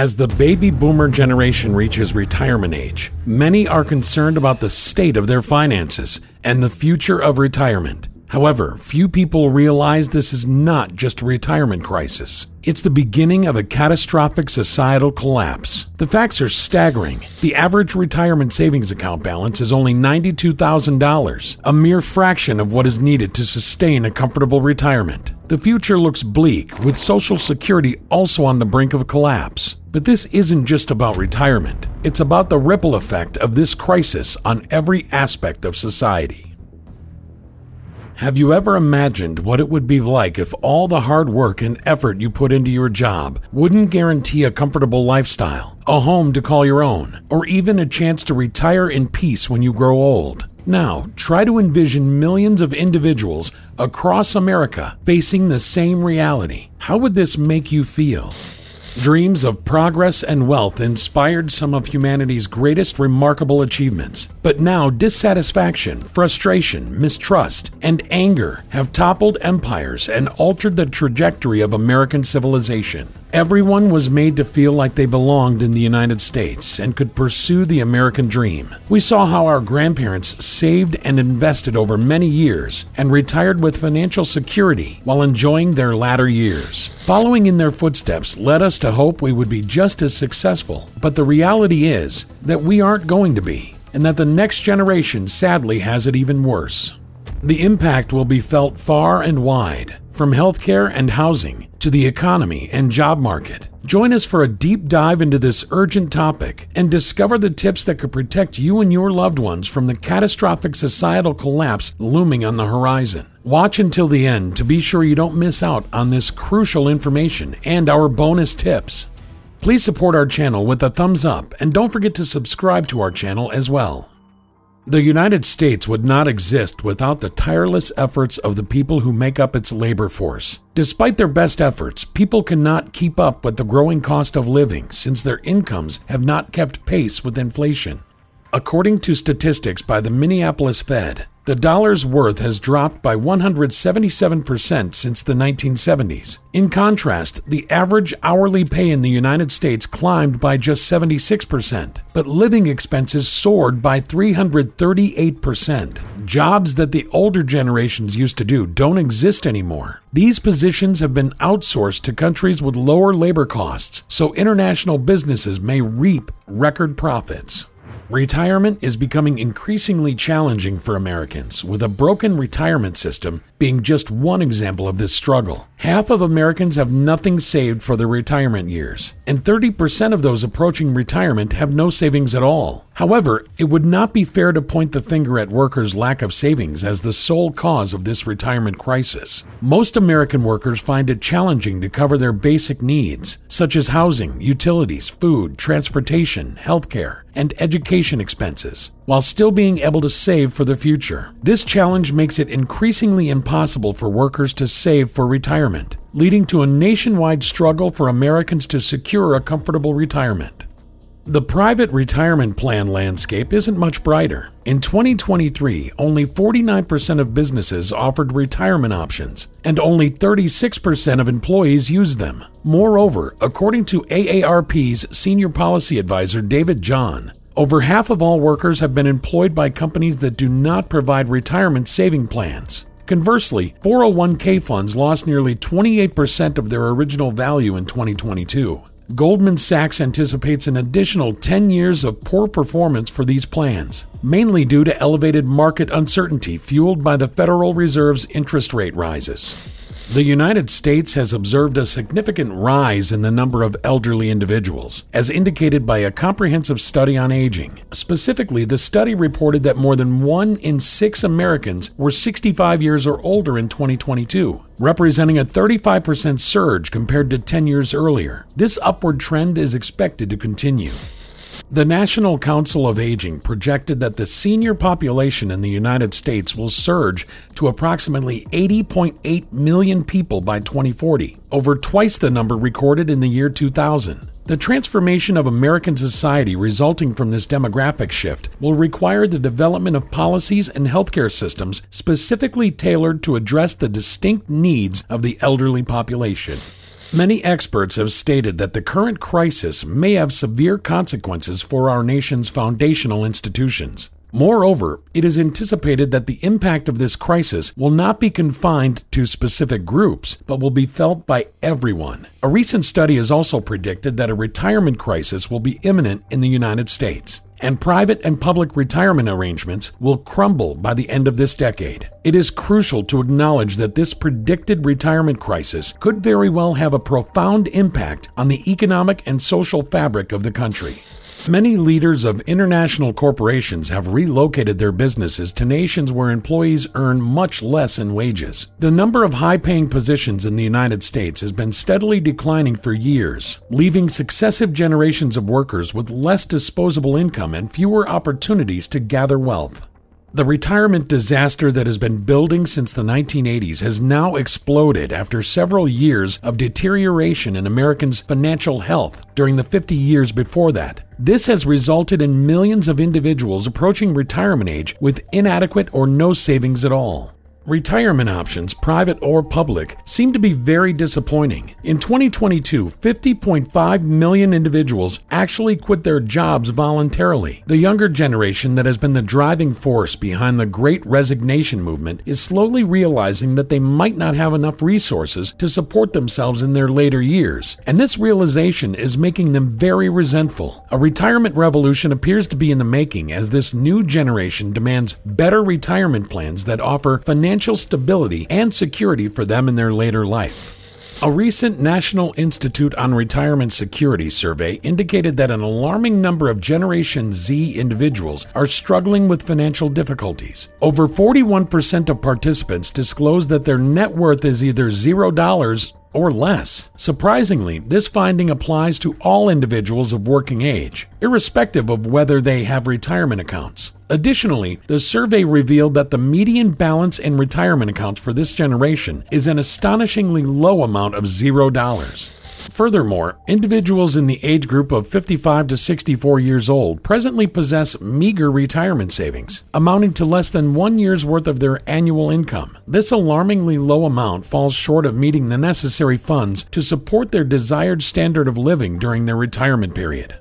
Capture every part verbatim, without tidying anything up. As the baby boomer generation reaches retirement age, many are concerned about the state of their finances and the future of retirement. However, few people realize this is not just a retirement crisis. It's the beginning of a catastrophic societal collapse. The facts are staggering. The average retirement savings account balance is only ninety-two thousand dollars, a mere fraction of what is needed to sustain a comfortable retirement. The future looks bleak, with Social Security also on the brink of collapse. But this isn't just about retirement. It's about the ripple effect of this crisis on every aspect of society. Have you ever imagined what it would be like if all the hard work and effort you put into your job wouldn't guarantee a comfortable lifestyle, a home to call your own, or even a chance to retire in peace when you grow old? Now, try to envision millions of individuals across America facing the same reality. How would this make you feel? Dreams of progress and wealth inspired some of humanity's greatest remarkable achievements. But now dissatisfaction, frustration, mistrust, and anger have toppled empires and altered the trajectory of American civilization. Everyone was made to feel like they belonged in the United States and could pursue the American dream. We saw how our grandparents saved and invested over many years and retired with financial security while enjoying their latter years. Following in their footsteps led us to hope we would be just as successful, but the reality is that we aren't going to be, and that the next generation sadly has it even worse. The impact will be felt far and wide, from healthcare and housing to the economy and job market. Join us for a deep dive into this urgent topic and discover the tips that could protect you and your loved ones from the catastrophic societal collapse looming on the horizon. Watch until the end to be sure you don't miss out on this crucial information and our bonus tips. Please support our channel with a thumbs up and don't forget to subscribe to our channel as well. The United States would not exist without the tireless efforts of the people who make up its labor force. Despite their best efforts, people cannot keep up with the growing cost of living since their incomes have not kept pace with inflation. According to statistics by the Minneapolis Fed, the dollar's worth has dropped by one hundred seventy-seven percent since the nineteen seventies. In contrast, the average hourly pay in the United States climbed by just seventy-six percent, but living expenses soared by three hundred thirty-eight percent. Jobs that the older generations used to do don't exist anymore. These positions have been outsourced to countries with lower labor costs, so international businesses may reap record profits. Retirement is becoming increasingly challenging for Americans, with a broken retirement system being just one example of this struggle. Half of Americans have nothing saved for their retirement years, and thirty percent of those approaching retirement have no savings at all. However, it would not be fair to point the finger at workers' lack of savings as the sole cause of this retirement crisis. Most American workers find it challenging to cover their basic needs, such as housing, utilities, food, transportation, healthcare, and education expenses, while still being able to save for the future. This challenge makes it increasingly impossible for workers to save for retirement, leading to a nationwide struggle for Americans to secure a comfortable retirement. The private retirement plan landscape isn't much brighter. In twenty twenty-three, only forty-nine percent of businesses offered retirement options, and only thirty-six percent of employees used them. Moreover, according to A A R P's senior policy advisor David John, over half of all workers have been employed by companies that do not provide retirement saving plans. Conversely, four oh one K funds lost nearly twenty-eight percent of their original value in twenty twenty-two. Goldman Sachs anticipates an additional ten years of poor performance for these plans, mainly due to elevated market uncertainty fueled by the Federal Reserve's interest rate rises. The United States has observed a significant rise in the number of elderly individuals, as indicated by a comprehensive study on aging. Specifically, the study reported that more than one in six Americans were sixty-five years or older in twenty twenty-two, representing a thirty-five percent surge compared to ten years earlier. This upward trend is expected to continue. The National Council of Aging projected that the senior population in the United States will surge to approximately eighty point eight million people by twenty forty, over twice the number recorded in the year two thousand. The transformation of American society resulting from this demographic shift will require the development of policies and healthcare systems specifically tailored to address the distinct needs of the elderly population. Many experts have stated that the current crisis may have severe consequences for our nation's foundational institutions. Moreover, it is anticipated that the impact of this crisis will not be confined to specific groups, but will be felt by everyone. A recent study has also predicted that a retirement crisis will be imminent in the United States, and private and public retirement arrangements will crumble by the end of this decade. It is crucial to acknowledge that this predicted retirement crisis could very well have a profound impact on the economic and social fabric of the country. Many leaders of international corporations have relocated their businesses to nations where employees earn much less in wages. The number of high-paying positions in the United States has been steadily declining for years, leaving successive generations of workers with less disposable income and fewer opportunities to gather wealth. The retirement disaster that has been building since the nineteen eighties has now exploded after several years of deterioration in Americans' financial health during the fifty years before that. This has resulted in millions of individuals approaching retirement age with inadequate or no savings at all. Retirement options, private or public, seem to be very disappointing. In twenty twenty-two, fifty point five million individuals actually quit their jobs voluntarily. The younger generation that has been the driving force behind the Great Resignation movement is slowly realizing that they might not have enough resources to support themselves in their later years, and this realization is making them very resentful. A retirement revolution appears to be in the making, as this new generation demands better retirement plans that offer financial Financial stability and security for them in their later life. A recent National Institute on Retirement Security survey indicated that an alarming number of Generation Z individuals are struggling with financial difficulties. Over forty-one percent of participants disclose that their net worth is either zero dollars or less. Surprisingly, this finding applies to all individuals of working age, irrespective of whether they have retirement accounts. Additionally, the survey revealed that the median balance in retirement accounts for this generation is an astonishingly low amount of zero dollars. Furthermore, individuals in the age group of fifty-five to sixty-four years old presently possess meager retirement savings, amounting to less than one year's worth of their annual income. This alarmingly low amount falls short of meeting the necessary funds to support their desired standard of living during their retirement period.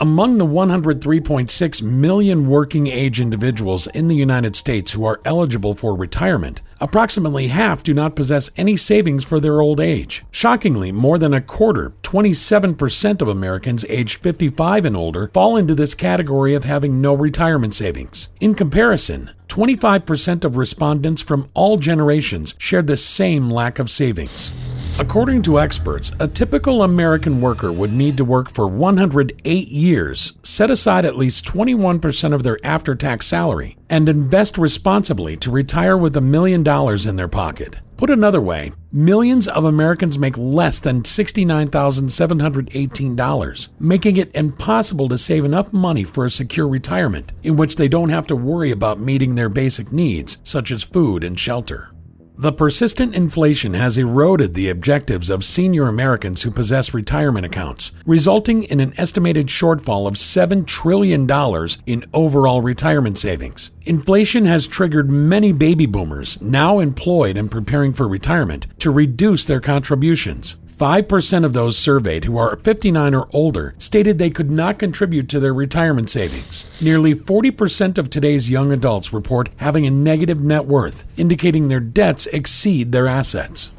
Among the one hundred three point six million working-age individuals in the United States who are eligible for retirement, approximately half do not possess any savings for their old age. Shockingly, more than a quarter, twenty-seven percent of Americans aged fifty-five and older, fall into this category of having no retirement savings. In comparison, twenty-five percent of respondents from all generations shared the same lack of savings. According to experts, a typical American worker would need to work for one hundred eight years, set aside at least twenty-one percent of their after-tax salary, and invest responsibly to retire with a million dollars in their pocket. Put another way, millions of Americans make less than sixty-nine thousand seven hundred eighteen dollars, making it impossible to save enough money for a secure retirement, in which they don't have to worry about meeting their basic needs, such as food and shelter. The persistent inflation has eroded the objectives of senior Americans who possess retirement accounts, resulting in an estimated shortfall of seven trillion dollars in overall retirement savings. Inflation has triggered many baby boomers, now employed and preparing for retirement, to reduce their contributions. five percent of those surveyed who are fifty-nine or older stated they could not contribute to their retirement savings. Nearly forty percent of today's young adults report having a negative net worth, indicating their debts exceed their assets.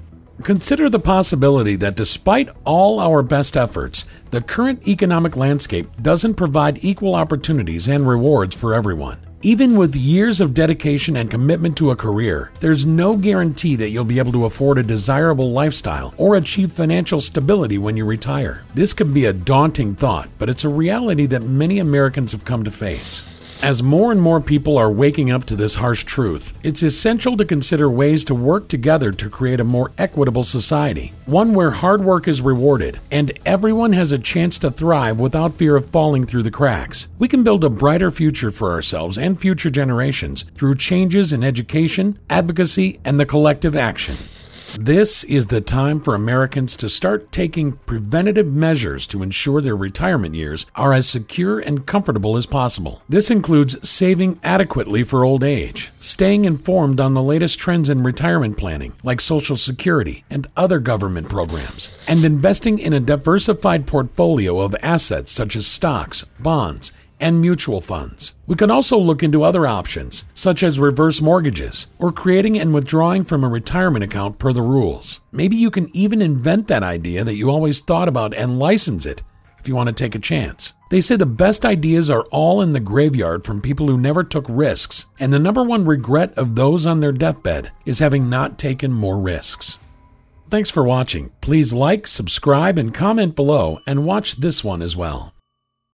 Consider the possibility that despite all our best efforts, the current economic landscape doesn't provide equal opportunities and rewards for everyone. Even with years of dedication and commitment to a career, there's no guarantee that you'll be able to afford a desirable lifestyle or achieve financial stability when you retire. This can be a daunting thought, but it's a reality that many Americans have come to face. As more and more people are waking up to this harsh truth, it's essential to consider ways to work together to create a more equitable society, one where hard work is rewarded and everyone has a chance to thrive without fear of falling through the cracks. We can build a brighter future for ourselves and future generations through changes in education, advocacy, and the collective action. This is the time for Americans to start taking preventative measures to ensure their retirement years are as secure and comfortable as possible. This includes saving adequately for old age, staying informed on the latest trends in retirement planning, like Social Security and other government programs, and investing in a diversified portfolio of assets such as stocks, bonds, and mutual funds. We can also look into other options, such as reverse mortgages or creating and withdrawing from a retirement account per the rules. Maybe you can even invent that idea that you always thought about and license it if you want to take a chance. They say the best ideas are all in the graveyard from people who never took risks, and the number one regret of those on their deathbed is having not taken more risks. Thanks for watching. Please like, subscribe, and comment below, and watch this one as well.